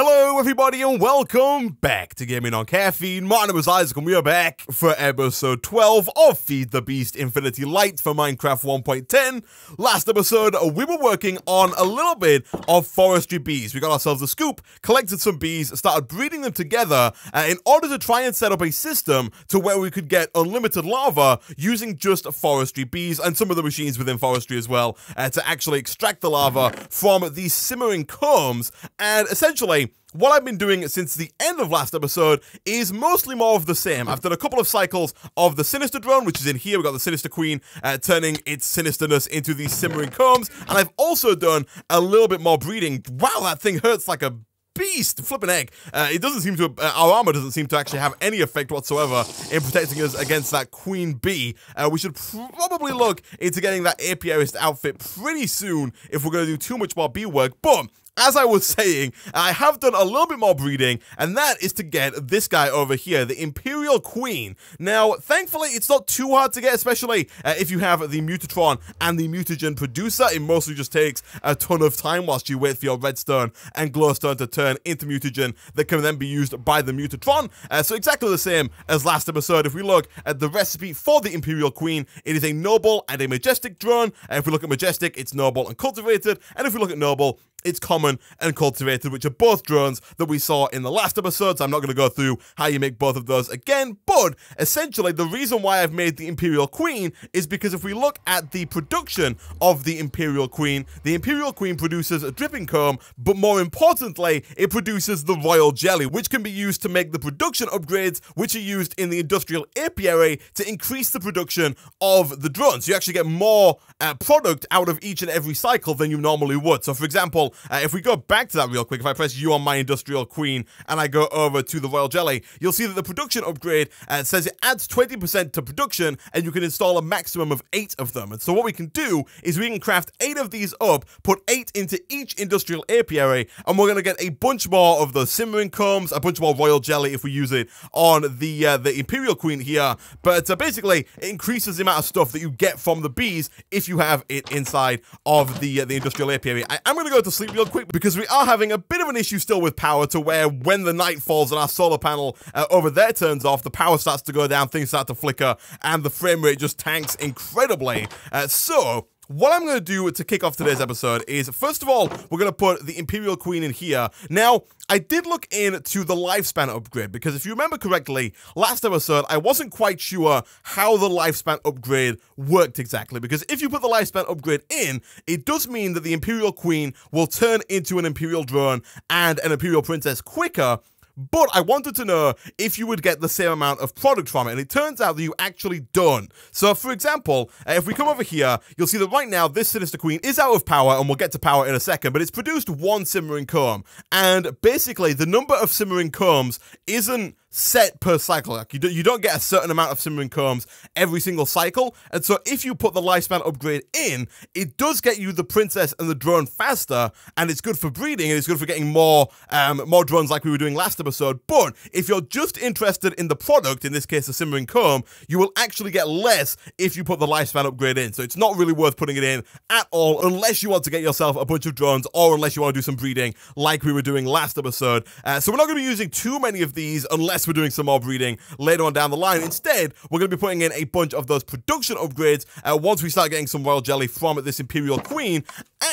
Hello everybody and welcome back to Gaming on Caffeine. My name is Isaac and we are back for episode 12 of Feed the Beast Infinity Light for Minecraft 1.10. Last episode we were working on a little bit of forestry bees. We got ourselves a scoop, collected some bees, started breeding them together in order to try and set up a system to where we could get unlimited lava using just forestry bees and some of the machines within forestry as well to actually extract the lava from these simmering combs. And essentially what I've been doing since the end of last episode is mostly more of the same. I've done a couple of cycles of the Sinister drone, which is in here. We've got the Sinister Queen turning its sinisterness into these simmering combs. And I've also done a little bit more breeding. Wow, that thing hurts like a beast, flipping egg. It doesn't seem to, our armor doesn't seem to actually have any effect whatsoever in protecting us against that queen bee. We should probably look into getting that apiarist outfit pretty soon if we're going to do too much more bee work. But as I was saying, I have done a little bit more breeding, and that is to get this guy over here, the Imperial Queen. Now, thankfully, it's not too hard to get, especially if you have the Mutatron and the Mutagen Producer. It mostly just takes a ton of time whilst you wait for your redstone and glowstone to turn into mutagen that can then be used by the Mutatron. So exactly the same as last episode. If we look at the recipe for the Imperial Queen, it is a Noble and a Majestic drone. If we look at Majestic, it's Noble and Cultivated. And if we look at Noble, it's Common and Cultivated, which are both drones that we saw in the last episode, so I'm not going to go through how you make both of those again, but essentially the reason why I've made the Imperial Queen is because if we look at the production of the Imperial Queen produces a dripping comb, but more importantly, it produces the royal jelly, which can be used to make the production upgrades, which are used in the industrial apiary to increase the production of the drones. So you actually get more product out of each and every cycle than you normally would. So for example, if we go back to that real quick, if I press U on my Industrial Queen and I go over to the Royal Jelly, you'll see that the production upgrade says it adds 20% to production and you can install a maximum of 8 of them. And so what we can do is we can craft 8 of these up, put 8 into each industrial apiary, and we're going to get a bunch more of those simmering combs, a bunch more Royal Jelly if we use it on the Imperial Queen here. But basically, it increases the amount of stuff that you get from the bees if you have it inside of the industrial apiary. I'm going to go to sleep real quick because we are having a bit of an issue still with power to where when the night falls and our solar panel over there turns off, the power starts to go down, things start to flicker, and the frame rate just tanks incredibly. So what I'm going to do to kick off today's episode is, first of all, we're going to put the Imperial Queen in here. Now, I did look into the lifespan upgrade because if you remember correctly, last episode, I wasn't quite sure how the lifespan upgrade worked exactly, because if you put the lifespan upgrade in, it does mean that the Imperial Queen will turn into an Imperial drone and an Imperial Princess quicker. But I wanted to know if you would get the same amount of product from it, and it turns out that you actually don't. So, for example, if we come over here, you'll see that right now this Sinister Queen is out of power, and we'll get to power in a second, but it's produced 1 simmering comb, and basically the number of simmering combs isn't set per cycle. Like you don't get a certain amount of simmering combs every single cycle, and so if you put the lifespan upgrade in, it does get you the princess and the drone faster, and it's good for breeding, and it's good for getting more more drones like we were doing last episode. But if you're just interested in the product, in this case the simmering comb, you will actually get less if you put the lifespan upgrade in, so it's not really worth putting it in at all unless you want to get yourself a bunch of drones or unless you want to do some breeding like we were doing last episode. So we're not going to be using too many of these unless we're doing some more breeding later on down the line. Instead, we're going to be putting in a bunch of those production upgrades once we start getting some royal jelly from this Imperial Queen.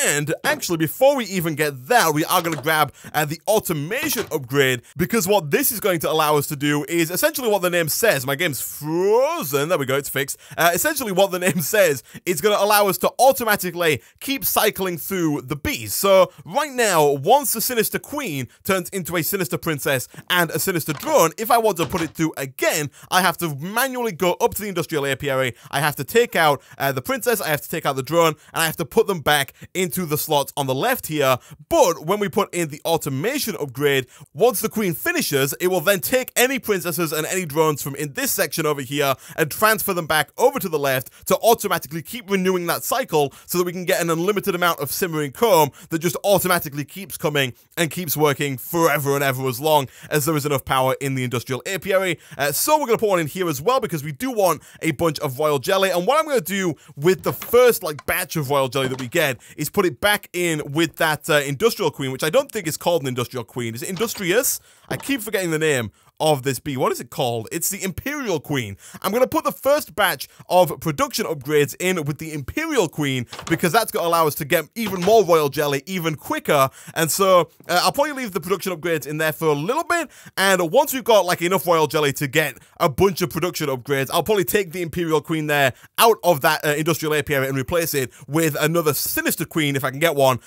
And actually, before we even get there, we are going to grab the automation upgrade, because what this is going to allow us to do is essentially what the name says. My game's frozen. There we go. It's fixed. Essentially, what the name says, it's going to allow us to automatically keep cycling through the bees. So right now, once the Sinister Queen turns into a Sinister Princess and a Sinister drone, if I want to put it through again, I have to manually go up to the industrial apiary, I have to take out the princess, I have to take out the drone, and I have to put them back into the slots on the left here. But when we put in the automation upgrade, once the queen finishes, it will then take any princesses and any drones from in this section over here and transfer them back over to the left to automatically keep renewing that cycle so that we can get an unlimited amount of simmering comb that just automatically keeps coming and keeps working forever and ever as long as there is enough power in the industrial apiary. So we're going to put one in here as well because we do want a bunch of royal jelly. And what I'm going to do with the first like batch of royal jelly that we get is put it back in with that industrial queen, which I don't think is called an industrial queen. Is it industrious? I keep forgetting the name of this bee. What is it called? It's the Imperial Queen. I'm going to put the first batch of production upgrades in with the Imperial Queen because that's going to allow us to get even more royal jelly even quicker. And so I'll probably leave the production upgrades in there for a little bit. And once we've got like enough royal jelly to get a bunch of production upgrades, I'll probably take the Imperial Queen there out of that industrial apiary and replace it with another Sinister Queen if I can get one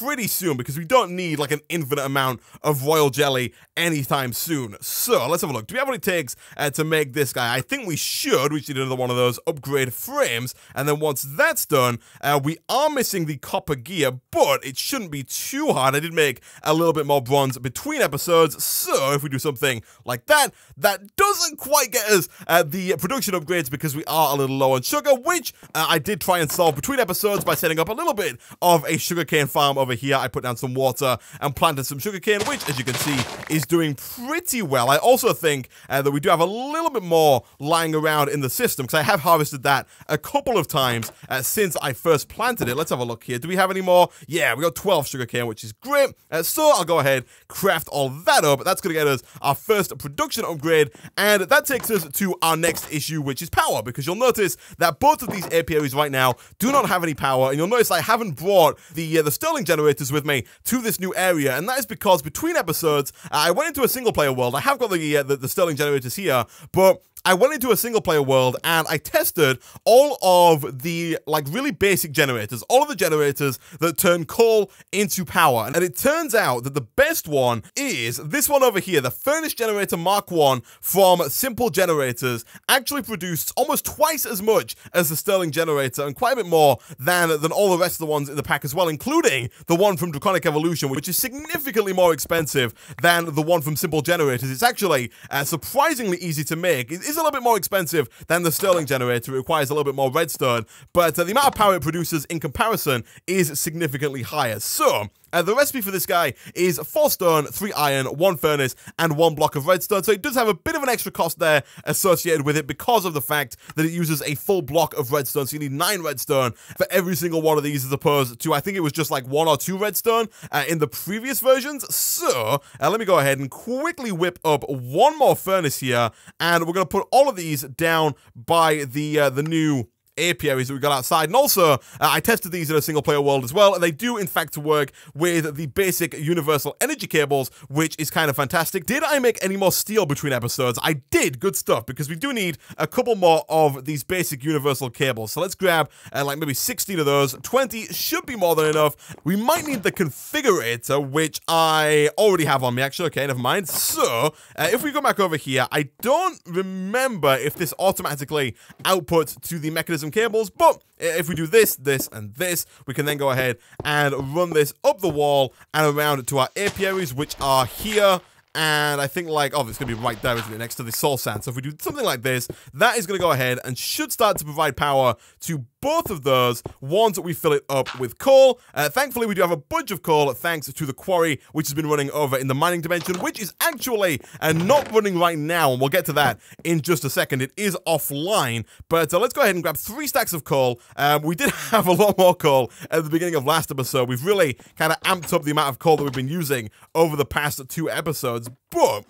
pretty soon, because we don't need like an infinite amount of royal jelly anytime soon. So let's have a look. Do we have what it takes to make this guy? I think we should. We should do another one of those upgrade frames. And then once that's done, we are missing the copper gear, but it shouldn't be too hard. I did make a little bit more bronze between episodes. So if we do something like that, that doesn't quite get us the production upgrades because we are a little low on sugar, which I did try and solve between episodes by setting up a little bit of a sugarcane farm over here. I put down some water and planted some sugarcane, which as you can see is doing pretty well. I also think that we do have a little bit more lying around in the system because I have harvested that a couple of times since I first planted it. Let's have a look here. Do we have any more? Yeah, we got 12 sugarcane, which is great. So I'll go ahead, craft all that up. That's going to get us our first production upgrade. And that takes us to our next issue, which is power, because you'll notice that both of these apiaries right now do not have any power. And you'll notice I haven't brought the Stirling generators with me to this new area. And that is because between episodes, I went into a single player world. I have got the Stirling generators here, but I went into a single player world and I tested all of the like really basic generators, all of the generators that turn coal into power. And it turns out that the best one is this one over here, the furnace generator Mark 1 from Simple Generators. Actually produced almost twice as much as the Stirling generator and quite a bit more than all the rest of the ones in the pack as well, including the one from Draconic Evolution, which is significantly more expensive than the one from Simple Generators. It's actually surprisingly easy to make. It's a little bit more expensive than the Stirling generator. It requires a little bit more redstone, but the amount of power it produces in comparison is significantly higher. So the recipe for this guy is 4 stone, 3 iron, 1 furnace, and 1 block of redstone. So it does have a bit of an extra cost there associated with it because of the fact that it uses a full block of redstone. So you need 9 redstone for every single one of these as opposed to, I think it was just like 1 or 2 redstone in the previous versions. So let me go ahead and quickly whip up one more furnace here. And we're going to put all of these down by the new apiaries that we got outside. And also I tested these in a single player world as well, and they do in fact work with the basic universal energy cables, which is kind of fantastic. Did I make any more steel between episodes? I did. Good stuff, because we do need a couple more of these basic universal cables. So let's grab like maybe 16 of those. 20 should be more than enough. We might need the configurator, which I already have on me actually. Okay, never mind. So if we go back over here, I don't remember if this automatically outputs to the mechanism cables, but if we do this, this, and this, we can then go ahead and run this up the wall and around to our apiaries, which are here. And I think like, oh, it's going to be right there, isn't it, next to the soul sand. So if we do something like this, that is going to go ahead and should start to provide power to both of those once we fill it up with coal. Thankfully, we do have a bunch of coal thanks to the quarry, which has been running over in the mining dimension, which is actually not running right now. And we'll get to that in just a second. It is offline, but let's go ahead and grab 3 stacks of coal. We did have a lot more coal at the beginning of last episode. We've really kind of amped up the amount of coal that we've been using over the past 2 episodes. But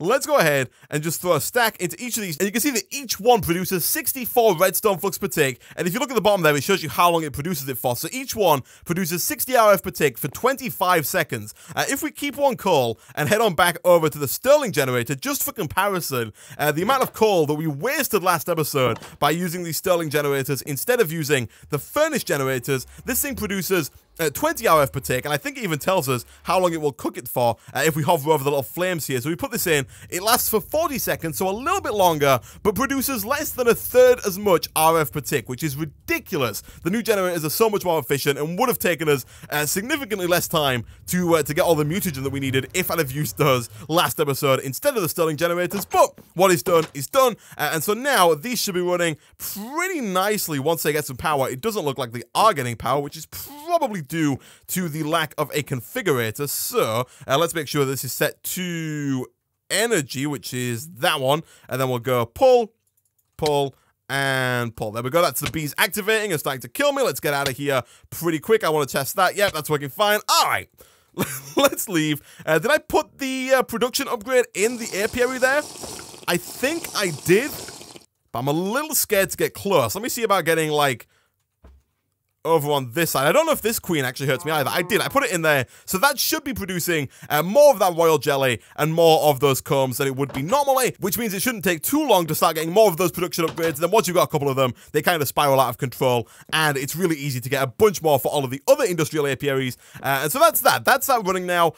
let's go ahead and just throw a stack into each of these. And you can see that each one produces 64 redstone flux per tick. And if you look at the bottom there, it shows you how long it produces it for. So each one produces 60 RF per tick for 25 seconds. If we keep one coal and head on back over to the Stirling generator, just for comparison, the amount of coal that we wasted last episode by using these Stirling generators instead of using the furnace generators, this thing produces 20 RF per tick, and I think it even tells us how long it will cook it for if we hover over the little flames here. So we put this in, it lasts for 40 seconds, so a little bit longer, but produces less than a third as much RF per tick, which is ridiculous. The new generators are so much more efficient and would have taken us significantly less time to get all the mutagen that we needed if I'd have used those last episode instead of the Stirling generators, but what is done, and so now these should be running pretty nicely once they get some power. It doesn't look like they are getting power, which is probably due to the lack of a configurator. So let's make sure this is set to energy, which is that one, and then we'll go pull, pull, and pull. There we go. That's the bees activating and starting to kill me. Let's get out of here pretty quick. I want to test that. Yep, that's working fine. All right. Let's leave. Did I put the production upgrade in the apiary there? I think I did, but I'm a little scared to get close. Let me see about getting, like, over on this side. I don't know if this queen actually hurts me either. I did. I put it in there. So that should be producing more of that royal jelly and more of those combs than it would be normally, which means it shouldn't take too long to start getting more of those production upgrades. Then once you've got a couple of them, they kind of spiral out of control, and it's really easy to get a bunch more for all of the other industrial apiaries. And so that's that. That's that running now.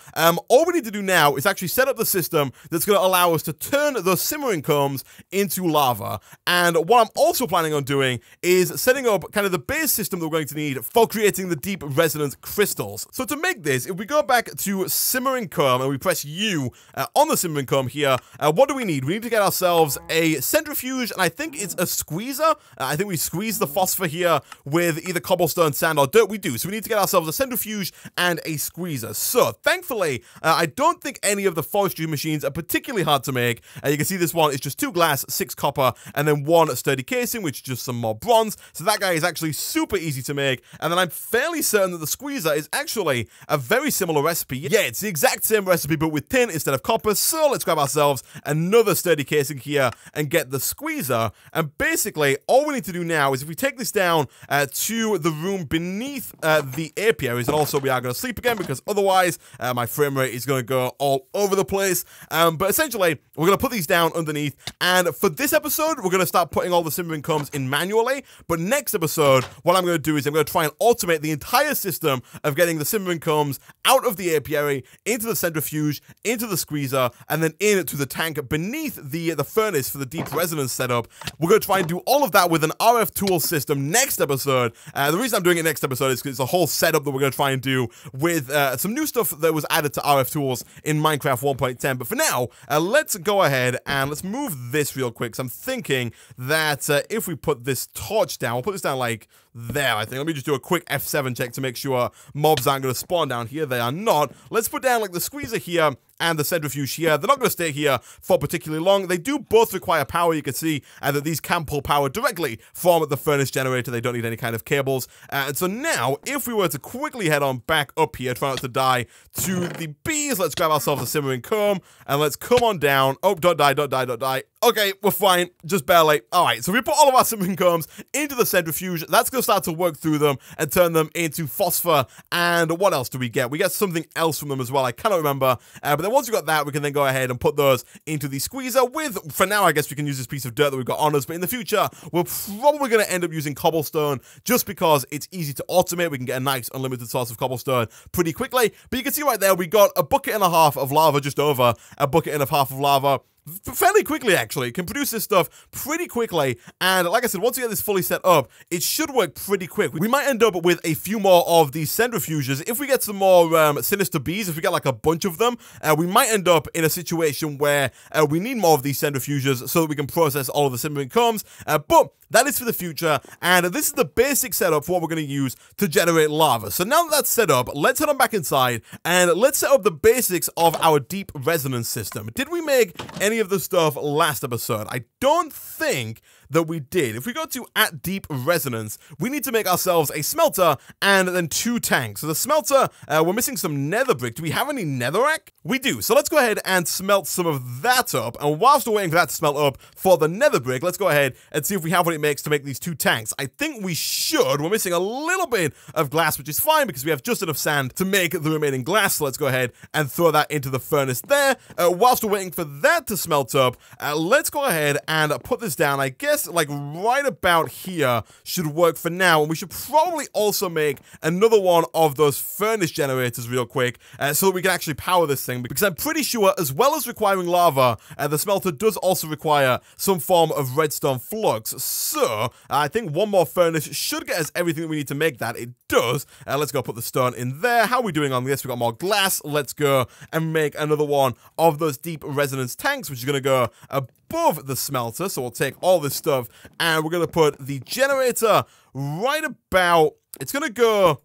All we need to do now is actually set up the system that's going to allow us to turn those simmering combs into lava. And what I'm also planning on doing is setting up kind of the base system that we're going to need for creating the deep resonance crystals. So to make this, if we go back to simmering comb and we press U on the simmering comb here, what do we need? We need to get ourselves a centrifuge, and I think it's a squeezer. I think we squeeze the phosphor here with either cobblestone, sand, or dirt. We do. So we need to get ourselves a centrifuge and a squeezer. So thankfully, I don't think any of the forestry machines are particularly hard to make. You can see this one is just 2 glass, 6 copper, and then 1 sturdy casing, which is just some more bronze. So that guy is actually super easy to make. And then I'm fairly certain that the squeezer is actually a very similar recipe. Yeah, it's the exact same recipe, but with tin instead of copper. So let's grab ourselves another sturdy casing here and get the squeezer. And basically, all we need to do now is if we take this down to the room beneath the apiaries, and also we are going to sleep again because otherwise my frame rate is going to go all over the place. But essentially, we're going to put these down underneath. And for this episode, we're going to start putting all the simmering combs in manually. But next episode, what I'm going to do is I'm going to try and automate the entire system of getting the simmering combs out of the apiary, into the centrifuge, into the squeezer, and then into the tank beneath the furnace for the deep resonance setup. We're going to try and do all of that with an RF tool system next episode. The reason I'm doing it next episode is because it's a whole setup that we're going to try and do with some new stuff that was added to RF tools in Minecraft 1.10. But for now, let's go ahead and let's move this real quick. So I'm thinking that if we put this torch down, we'll put this down like there, I think. Let me just do a quick F7 check to make sure mobs aren't going to spawn down here. They are not. Let's put down, like, the squeezer here and the centrifuge here. They're not going to stay here for particularly long. They do both require power. You can see that these can pull power directly from the furnace generator. They don't need any kind of cables. And so now, if we were to quickly head on back up here, try not to die to the bees, let's grab ourselves a simmering comb, and let's come on down. Oh, don't die, don't die, don't die. Okay, we're fine, just barely. All right, so we put all of our simmering combs into the centrifuge. That's going to start to work through them and turn them into phosphor. And what else do we get? We get something else from them as well. I cannot remember, but then once we've got that, we can then go ahead and put those into the squeezer with, for now, I guess we can use this piece of dirt that we've got on us, but in the future, we're probably going to end up using cobblestone just because it's easy to automate. We can get a nice unlimited source of cobblestone pretty quickly, but you can see right there, we got 1.5 buckets of lava, just over 1.5 buckets of lava. Fairly quickly, actually. It can produce this stuff pretty quickly, and like I said, once you get this fully set up, it should work pretty quick. We might end up with a few more of these centrifuges. If we get some more sinister bees, if we get like a bunch of them, we might end up in a situation where we need more of these centrifuges so that we can process all of the simmering combs, but that is for the future, and this is the basic setup for what we're going to use to generate lava. So now that that's set up, let's head on back inside, and let's set up the basics of our deep resonance system. Did we make any of the stuff last episode? I don't think that we did. If we go to at deep resonance, we need to make ourselves a smelter and then 2 tanks. So the smelter, we're missing some nether brick. Do we have any netherrack? We do. So let's go ahead and smelt some of that up. And whilst we're waiting for that to smelt up for the nether brick, let's go ahead and see if we have what it makes to make these 2 tanks. I think we should. We're missing a little bit of glass, which is fine because we have just enough sand to make the remaining glass. So let's go ahead and throw that into the furnace there. Whilst we're waiting for that to smelt up, let's go ahead and put this down, I guess. Like right about here should work for now, and we should probably also make another one of those furnace generators real quick so that we can actually power this thing, because I'm pretty sure as well as requiring lava, the smelter does also require some form of redstone flux. So I think one more furnace should get us everything that we need to make that. It does. Let's go put the stone in there. How are we doing on this? We got more glass. Let's go and make another one of those deep resonance tanks, which is going to go above the smelter. So we'll take all this stuff, and we're going to put the generator right about, it's going to go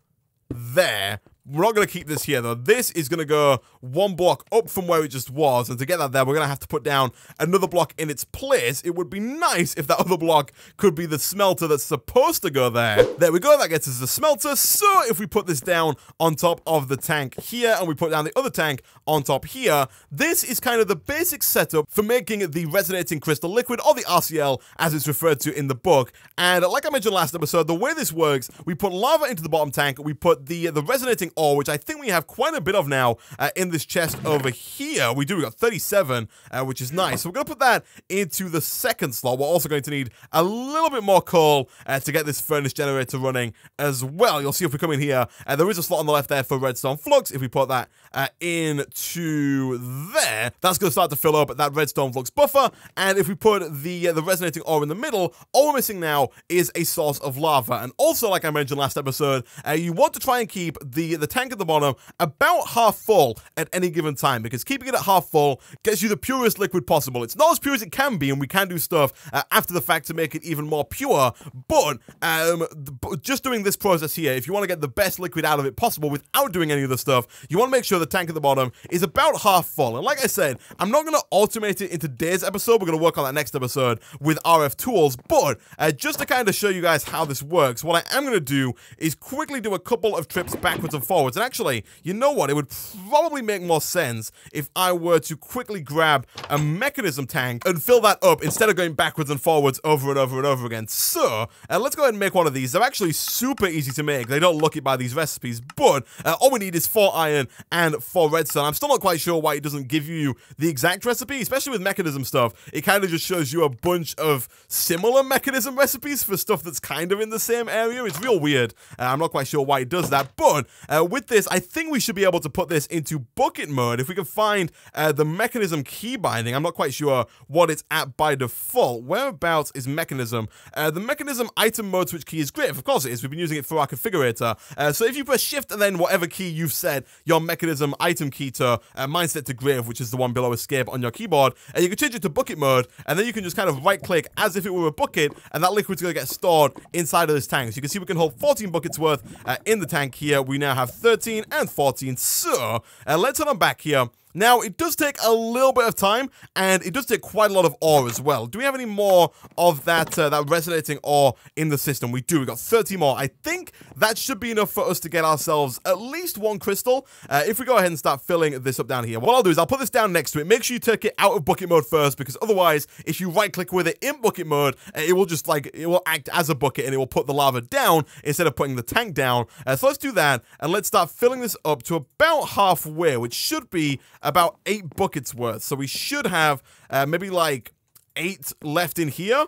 there, We're not going to keep this here, though. This is going to go one block up from where it just was. And to get that there, we're going to have to put down another block in its place. It would be nice if that other block could be the smelter that's supposed to go there. There we go. That gets us the smelter. So if we put this down on top of the tank here, and we put down the other tank on top here, this is kind of the basic setup for making the resonating crystal liquid, or the RCL, as it's referred to in the book. And like I mentioned last episode, the way this works, we put lava into the bottom tank. We put the resonating ore, which I think we have quite a bit of now in this chest over here. We do, we got 37, which is nice. So we're going to put that into the second slot. We're also going to need a little bit more coal to get this furnace generator running as well. You'll see if we come in here, there is a slot on the left there for redstone flux. If we put that into there, that's going to start to fill up that redstone flux buffer. And if we put the resonating ore in the middle, all we're missing now is a source of lava. And also, like I mentioned last episode, you want to try and keep the tank at the bottom about half full at any given time, because keeping it at half full gets you the purest liquid possible. It's not as pure as it can be, and we can do stuff after the fact to make it even more pure, but just doing this process here, if you want to get the best liquid out of it possible without doing any of the stuff, you want to make sure the tank at the bottom is about half full. And like I said, I'm not going to automate it in today's episode. We're going to work on that next episode with RF tools, but just to kind of show you guys how this works, what I am going to do is quickly do a couple of trips backwards and forwards. And actually, you know what? It would probably make more sense if I were to quickly grab a mechanism tank and fill that up instead of going backwards and forwards over and over and over again. So let's go ahead and make one of these. They're actually super easy to make. They don't look it by these recipes, but all we need is 4 iron and 4 redstone. I'm still not quite sure why it doesn't give you the exact recipe, especially with mechanism stuff. It kind of just shows you a bunch of similar mechanism recipes for stuff that's kind of in the same area. It's real weird. I'm not quite sure why it does that, but with this, I think we should be able to put this into bucket mode if we can find the mechanism key binding. I'm not quite sure what it's at by default. Whereabouts is mechanism? The mechanism item mode switch key is great. Of course it is. We've been using it for our configurator. So if you press shift and then whatever key you've set your mechanism item key to, mine's set to grave, which is the one below escape on your keyboard, and you can change it to bucket mode, and then you can just kind of right click as if it were a bucket, and that liquid's going to get stored inside of this tank. So you can see we can hold 14 buckets worth in the tank here. We now have 13 and 14. So let's head on back here. Now, it does take a little bit of time, and it does take quite a lot of ore as well. Do we have any more of that resonating ore in the system? We do. We got 30 more. I think that should be enough for us to get ourselves at least 1 crystal. If we go ahead and start filling this up down here, what I'll do is I'll put this down next to it. Make sure you take it out of bucket mode first, because otherwise, if you right-click with it in bucket mode, it will just it will act as a bucket, and it will put the lava down instead of putting the tank down. So let's do that, and let's start filling this up to about halfway, which should be about 8 buckets worth. So we should have maybe like 8 left in here.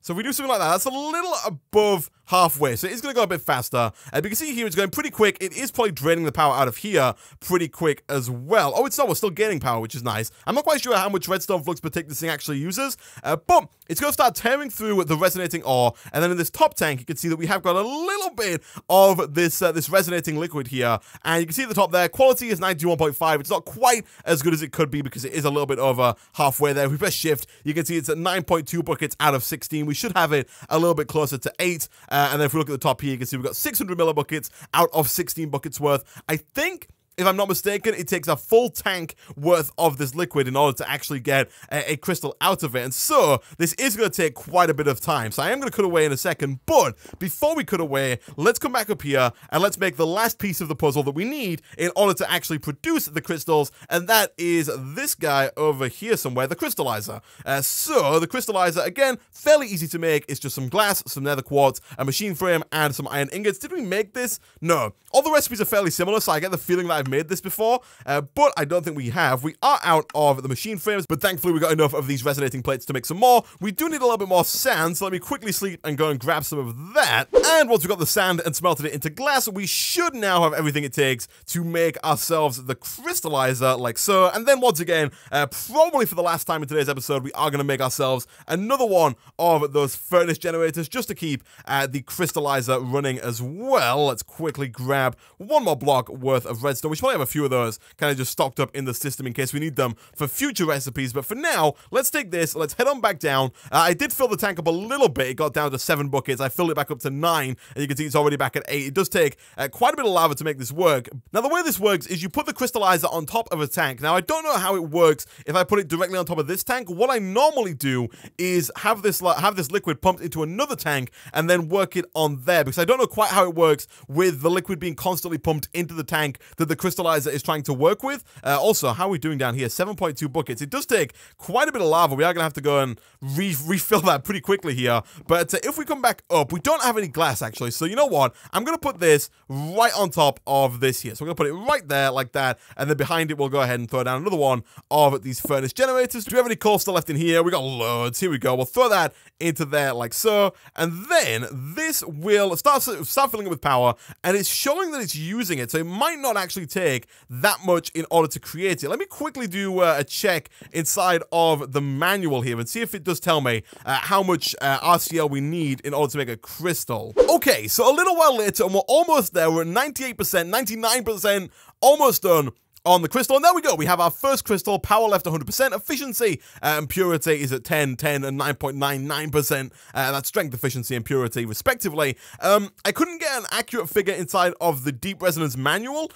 So if we do something like that, that's a little above halfway. So it is going to go a bit faster. As you can see here, it's going pretty quick. It is probably draining the power out of here pretty quick as well. Oh, it's not. We're still gaining power, which is nice. I'm not quite sure how much redstone flux per tick this thing actually uses, but it's going to start tearing through the resonating ore. And then in this top tank, you can see that we have got a little bit of this resonating liquid here. And you can see at the top there, quality is 91.5. It's not quite as good as it could be because it is a little bit over halfway there. If we press shift, you can see it's at 9.2 buckets out of 16. We should have it a little bit closer to 8. And then if we look at the top here, you can see we've got 600 millibuckets out of 16 buckets worth. I think, if I'm not mistaken, it takes a full tank worth of this liquid in order to actually get a crystal out of it. And so this is going to take quite a bit of time. So I am going to cut away in a second. But before we cut away, let's come back up here and let's make the last piece of the puzzle that we need in order to actually produce the crystals. And that is this guy over here somewhere, the crystallizer. So the crystallizer, again, fairly easy to make. It's just some glass, some nether quartz, a machine frame, and some iron ingots. Did we make this? No. All the recipes are fairly similar, so I get the feeling that I've made this before, but I don't think we have. We are out of the machine frames, but thankfully we got enough of these resonating plates to make some more. We do need a little bit more sand, so let me quickly sleep and go and grab some of that. And once we got the sand and smelted it into glass, we should now have everything it takes to make ourselves the crystallizer, like so. And then once again, probably for the last time in today's episode, we are going to make ourselves another one of those furnace generators just to keep the crystallizer running as well. Let's quickly grab 1 more block worth of redstone. we should probably have a few of those kind of just stocked up in the system in case we need them for future recipes. But for now, let's take this, let's head on back down. I did fill the tank up a little bit. It got down to 7 buckets. I filled it back up to 9, and you can see it's already back at 8. It does take quite a bit of lava to make this work. Now, the way this works is you put the crystallizer on top of a tank. Now, I don't know how it works if I put it directly on top of this tank. What I normally do is have this liquid pumped into another tank and then work it on there, because I don't know quite how it works with the liquid being constantly pumped into the tank that the crystallizer is trying to work with. Also, how are we doing down here? 7.2 buckets. It does take quite a bit of lava. We are going to have to go and refill that pretty quickly here. But if we come back up, we don't have any glass, actually. So you know what? I'm going to put this right on top of this here. So we're going to put it right there like that. And then behind it, we'll go ahead and throw down another one of these furnace generators. Do we have any coal still left in here? We got loads. Here we go. We'll throw that into there like so. And then this will start filling it with power. And it's showing that it's using it. So it might not actually take that much in order to create it. Let me quickly do a check inside of the manual here and see if it does tell me how much RCL we need in order to make a crystal. Okay, so a little while later, and we're almost there. We're at 98%, 99%, almost done on the crystal, and there we go. We have our first crystal. Power left 100%. Efficiency and purity is at 10, 10, and 9.99%. That's strength, efficiency, and purity, respectively. I couldn't get an accurate figure inside of the Deep Resonance manual,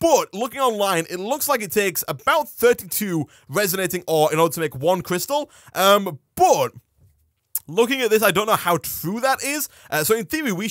but looking online, it looks like it takes about 32 resonating ore in order to make one crystal, but looking at this, I don't know how true that is. So in theory, we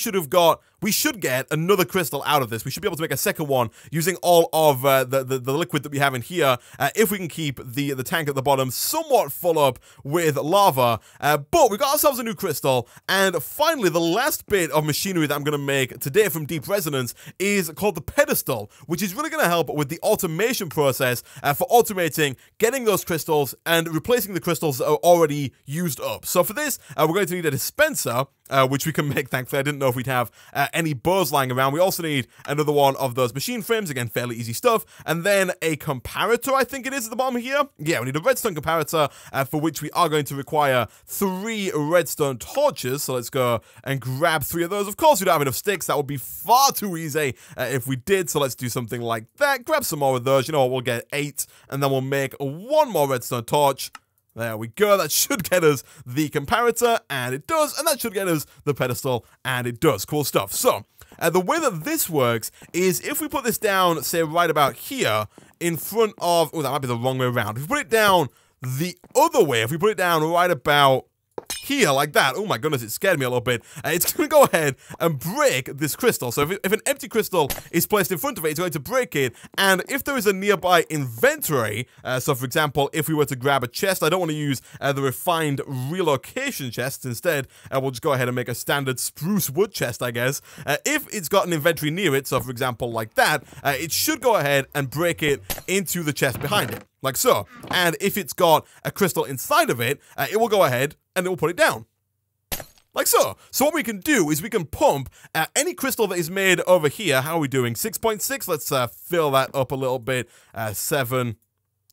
should get another crystal out of this. We should be able to make a second one using all of the liquid that we have in here, if we can keep the tank at the bottom somewhat full up with lava. But we got ourselves a new crystal, and finally, the last bit of machinery that I'm going to make today from Deep Resonance is called the pedestal, which is really going to help with the automation process for automating, getting those crystals, and replacing the crystals that are already used up. So for this, we're going to need a dispenser, which we can make, thankfully. I didn't know if we'd have any bars lying around. We also need another one of those machine frames. Again, fairly easy stuff. And then a comparator, I think it is, at the bottom here. Yeah, we need a redstone comparator, for which we are going to require 3 redstone torches. So let's go and grab 3 of those. Of course, we don't have enough sticks. That would be far too easy if we did. So let's do something like that. Grab some more of those. You know what? We'll get 8. And then we'll make 1 more redstone torch. There we go. That should get us the comparator, and it does. And that should get us the pedestal, and it does. Cool stuff. So the way that this works is if we put this down, say, right about here in front of... Oh, that might be the wrong way around. If we put it down the other way, if we put it down right about here like that, oh my goodness, it scared me a little bit. It's going to go ahead and break this crystal. So if an empty crystal is placed in front of it, it's going to break it. And if there is a nearby inventory, so for example, if we were to grab a chest, I don't want to use the refined relocation chests. Instead, we'll just go ahead and make a standard spruce wood chest, I guess. If it's got an inventory near it, so for example like that, it should go ahead and break it into the chest behind it. Like so. And if it's got a crystal inside of it, it will go ahead and it will put it down. Like so. So what we can do is we can pump any crystal that is made over here. How are we doing? 6.6. Let's fill that up a little bit. 7.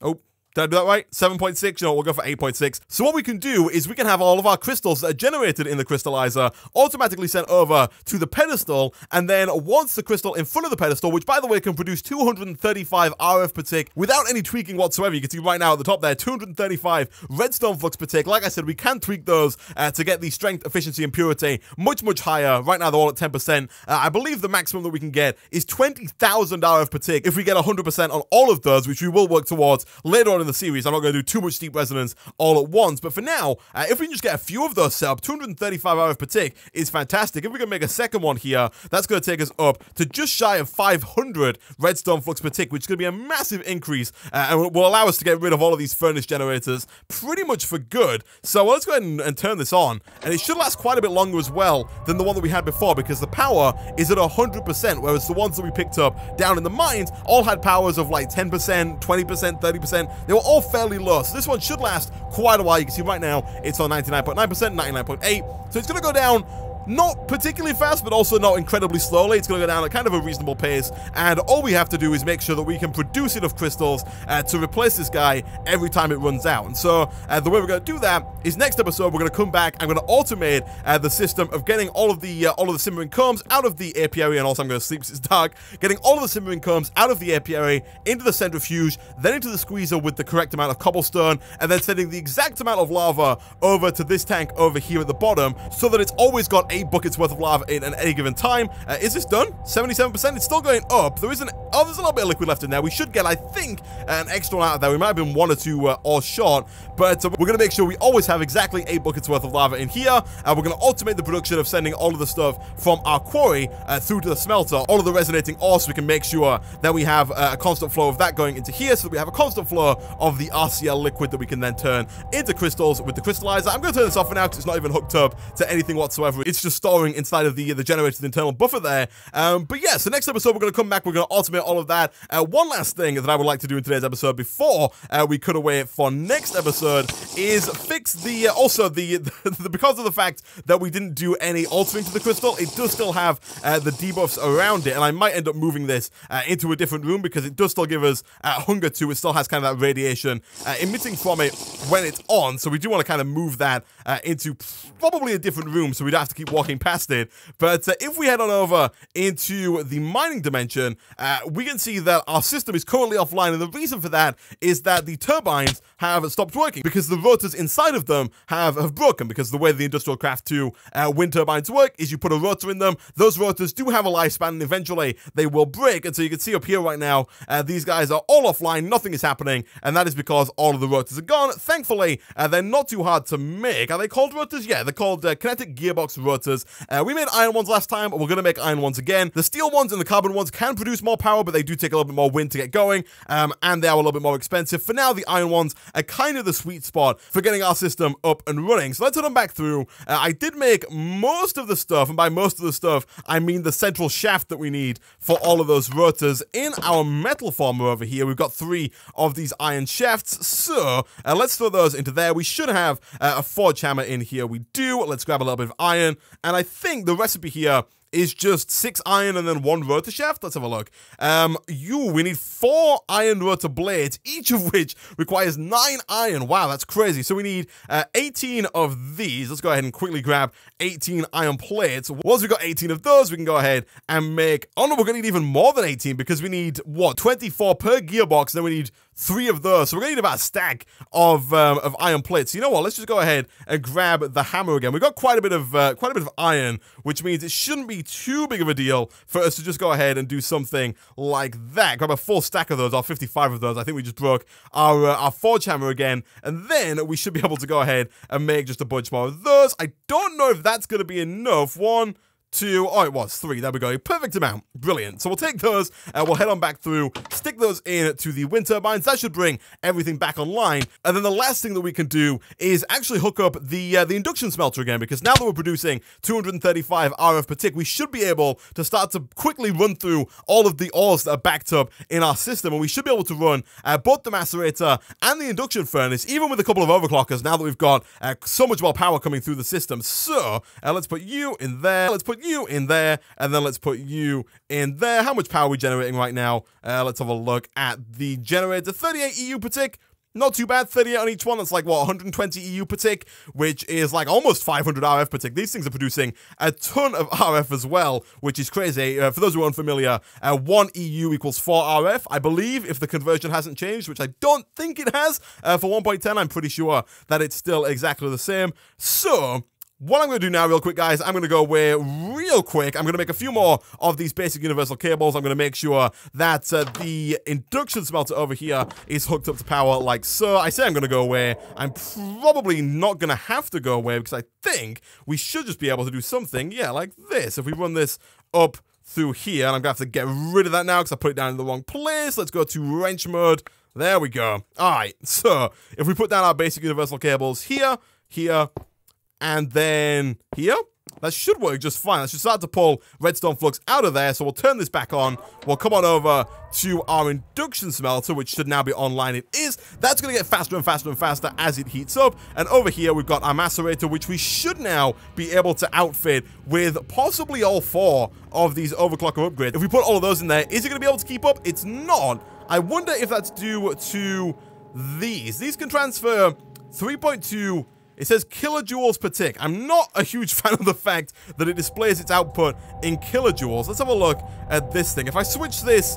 Oh. Did I do that right? 7.6, you know, we'll go for 8.6. So what we can do is we can have all of our crystals that are generated in the crystallizer automatically sent over to the pedestal, and then once the crystal in front of the pedestal, which by the way can produce 235 RF per tick without any tweaking whatsoever. You can see right now at the top there, 235 redstone flux per tick. Like I said, we can tweak those to get the strength, efficiency, and purity much, much higher. Right now they're all at 10%. I believe the maximum that we can get is 20,000 RF per tick if we get 100% on all of those, which we will work towards later on in the series. I'm not going to do too much Deep Resonance all at once, but for now, if we can just get a few of those set up, 235 RF per tick is fantastic. If we can make a second one here, that's going to take us up to just shy of 500 redstone flux per tick, which is going to be a massive increase, and will allow us to get rid of all of these furnace generators pretty much for good. So let's go ahead and turn this on, and it should last quite a bit longer as well than the one that we had before, because the power is at 100%, whereas the ones that we picked up down in the mines all had powers of like 10%, 20%, 30%. They were all fairly low, so this one should last quite a while. You can see right now it's on 99.9%, 99.8%. So it's going to go down not particularly fast, but also not incredibly slowly. It's going to go down at kind of a reasonable pace, and all we have to do is make sure that we can produce enough crystals to replace this guy every time it runs out. And so the way we're going to do that is next episode we're going to come back. I'm going to automate the system of getting all of the simmering combs out of the apiary, and also I'm going to sleep because it's dark. Getting all of the simmering combs out of the apiary into the centrifuge, then into the squeezer with the correct amount of cobblestone, and then sending the exact amount of lava over to this tank over here at the bottom, so that it's always got 8 buckets worth of lava in at any given time. Is this done? 77%. It's still going up. There isn't. Oh, there's a little bit of liquid left in there. We should get, I think, an extra one out of there. We might have been 1 or 2 or short, but we're going to make sure we always have exactly 8 buckets worth of lava in here, and we're going to automate the production of sending all of the stuff from our quarry through to the smelter, all of the resonating ore, so we can make sure that we have a constant flow of that going into here, so that we have a constant flow of the RCL liquid that we can then turn into crystals with the crystallizer. I'm going to turn this off for now because it's not even hooked up to anything whatsoever. It's just storing inside of the generator's internal buffer there. But yeah, so next episode we're going to come back, we're going to automate all of that. One last thing that I would like to do in today's episode before we cut away for next episode is fix the because of the fact that we didn't do any altering to the crystal, it does still have the debuffs around it, and I might end up moving this into a different room because it does still give us hunger too. It still has kind of that radiation emitting from it when it's on, so we do want to kind of move that into probably a different room, so we'd have to keep walking past it. But if we head on over into the mining dimension, we can see that our system is currently offline, and the reason for that is that the turbines have stopped working because the rotors inside of them have broken, because the way the Industrial Craft 2 wind turbines work is you put a rotor in them. Those rotors do have a lifespan, and eventually they will break. And so you can see up here right now, these guys are all offline, nothing is happening, and that is because all of the rotors are gone. Thankfully, they're not too hard to make. Are they called rotors? Yeah, they're called kinetic gearbox rotors. We made iron ones last time, and we're going to make iron ones again. The steel ones and the carbon ones can produce more power, but they do take a little bit more wind to get going, and they are a little bit more expensive. For now, the iron ones are kind of the sweet spot for getting our system up and running. So let's head on back through. I did make most of the stuff, and by most of the stuff, I mean the central shaft that we need for all of those rotors. In our metal former over here, we've got 3 of these iron shafts, so let's throw those into there. We should have a forge hammer in here. We do. Let's grab a little bit of iron, and I think the recipe here is just 6 iron and then 1 rotor shaft. Let's have a look. We need 4 iron rotor blades, each of which requires 9 iron. Wow, that's crazy. So we need 18 of these. Let's go ahead and quickly grab 18 iron plates. Once we've got 18 of those, we can go ahead and make, oh no, we're gonna need even more than 18, because we need, what, 24 per gearbox, then we need 3 of those. So we're gonna need about a stack of iron plates. So you know what? Let's just go ahead and grab the hammer again. We've got quite a bit of iron, which means it shouldn't be too big of a deal for us to just go ahead and do something like that. Grab a full stack of those, or 55 of those. I think we just broke our forge hammer again, and then we should be able to go ahead and make just a bunch more of those. I don't know if that's gonna be enough. 1, 2, oh, it was 3. There we go. Perfect amount. Brilliant. So we'll take those, we'll head on back through, stick those in to the wind turbines. That should bring everything back online. And then the last thing that we can do is actually hook up the induction smelter again, because now that we're producing 235 RF per tick, we should be able to start to quickly run through all of the ores that are backed up in our system. And we should be able to run both the macerator and the induction furnace, even with a couple of overclockers, now that we've got so much more power coming through the system. So let's put you in there. Let's put you in there, and then let's put you in there. How much power are we generating right now? Let's have a look at the generator. 38 EU per tick. Not too bad, 38 on each one. That's like, what, 120 EU per tick, which is like almost 500 RF per tick. These things are producing a ton of RF as well, which is crazy. For those who are unfamiliar, 1 EU equals 4 RF, I believe, if the conversion hasn't changed, which I don't think it has. For 1.10, I'm pretty sure that it's still exactly the same. So what I'm going to do now real quick, guys, I'm going to go away real quick. I'm going to make a few more of these basic universal cables. I'm going to make sure that the induction smelter over here is hooked up to power like so. I say I'm going to go away. I'm probably not going to have to go away because I think we should just be able to do something, yeah, like this. If we run this up through here, and I'm going to have to get rid of that now because I put it down in the wrong place. Let's go to wrench mode. There we go. All right, so if we put down our basic universal cables here, and then here, That should work just fine. That should start to pull redstone flux out of there. So we'll turn this back on. We'll come on over to our induction smelter, which should now be online. It is. That's going to get faster and faster and faster as it heats up. And over here, we've got our macerator, which we should now be able to outfit with possibly all four of these overclocker upgrades. If we put all of those in there, is it going to be able to keep up? It's not. I wonder if that's due to these. These can transfer 3.2... It says kilojoules per tick. I'm not a huge fan of the fact that it displays its output in kilojoules. Let's have a look at this thing. If I switch this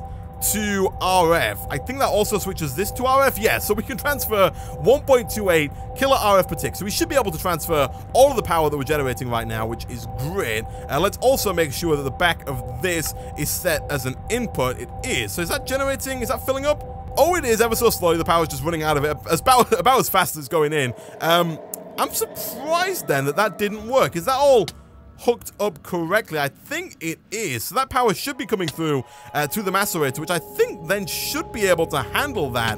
to RF, I think that also switches this to RF. Yeah, so we can transfer 1.28 kilo RF per tick. So we should be able to transfer all of the power that we're generating right now, which is great. Let's also make sure that the back of this is set as an input. It is. So is that generating? Is that filling up? Oh, it is ever so slowly. The power is just running out of it about as fast as going in. I'm surprised then that that didn't work. Is that all hooked up correctly? I think it is. So that power should be coming through to the macerator, which I think then should be able to handle that.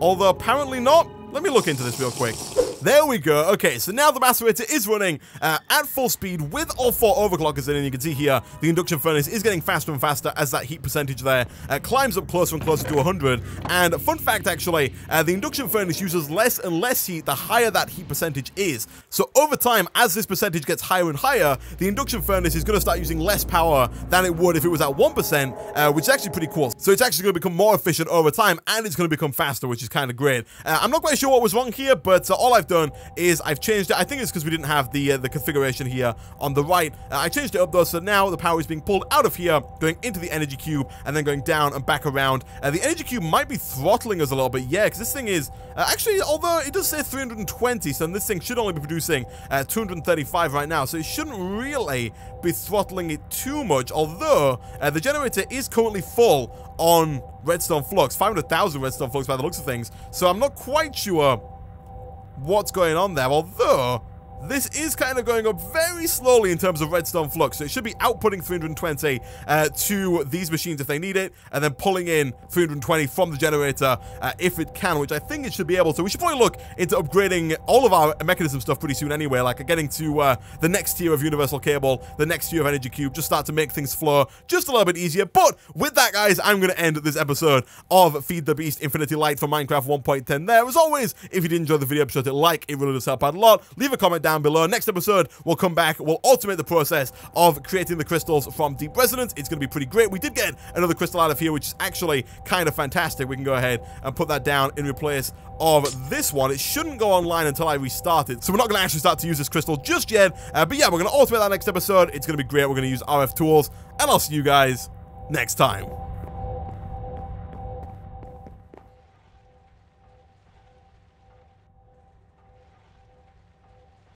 Although apparently not. Let me look into this real quick. There we go. Okay, so now the macerator is running at full speed with all four overclockers in, and you can see here the induction furnace is getting faster and faster as that heat percentage there climbs up closer and closer to 100. And fun fact, actually, the induction furnace uses less and less heat the higher that heat percentage is. So over time, as this percentage gets higher and higher, the induction furnace is going to start using less power than it would if it was at 1%, which is actually pretty cool. So it's actually going to become more efficient over time, and it's going to become faster, which is kind of great. I'm not quite sure what was wrong here, but all I've done is I've changed it. I think it's because we didn't have the configuration here on the right. I changed it up though, so now the power is being pulled out of here, going into the energy cube, and then going down and back around. The energy cube might be throttling us a little bit, yeah, because this thing is actually, although it does say 320, so this thing should only be producing 235 right now, so it shouldn't really be throttling it too much. Although the generator is currently full on redstone flux, 500,000 redstone flux by the looks of things, so I'm not quite sure what's going on there. Although this is kind of going up very slowly in terms of redstone flux, so it should be outputting 320 to these machines if they need it, and then pulling in 320 from the generator if it can, which I think it should be able to. We should probably look into upgrading all of our mechanism stuff pretty soon anyway, like getting to the next tier of universal cable, the next tier of energy cube, just start to make things flow just a little bit easier. But with that, guys, I'm going to end this episode of Feed the Beast Infinity Light for Minecraft 1.10 there. As always, if you did enjoy the video, be sure to like, it really does help out a lot. Leave a comment down below. Next episode, we'll come back. We'll automate the process of creating the crystals from deep resonance. It's going to be pretty great. We did get another crystal out of here, which is actually kind of fantastic. We can go ahead and put that down in replace of this one. It shouldn't go online until I restart it, so we're not going to actually start to use this crystal just yet. But yeah, we're going to automate that next episode. It's going to be great. We're going to use RF tools, and I'll see you guys next time.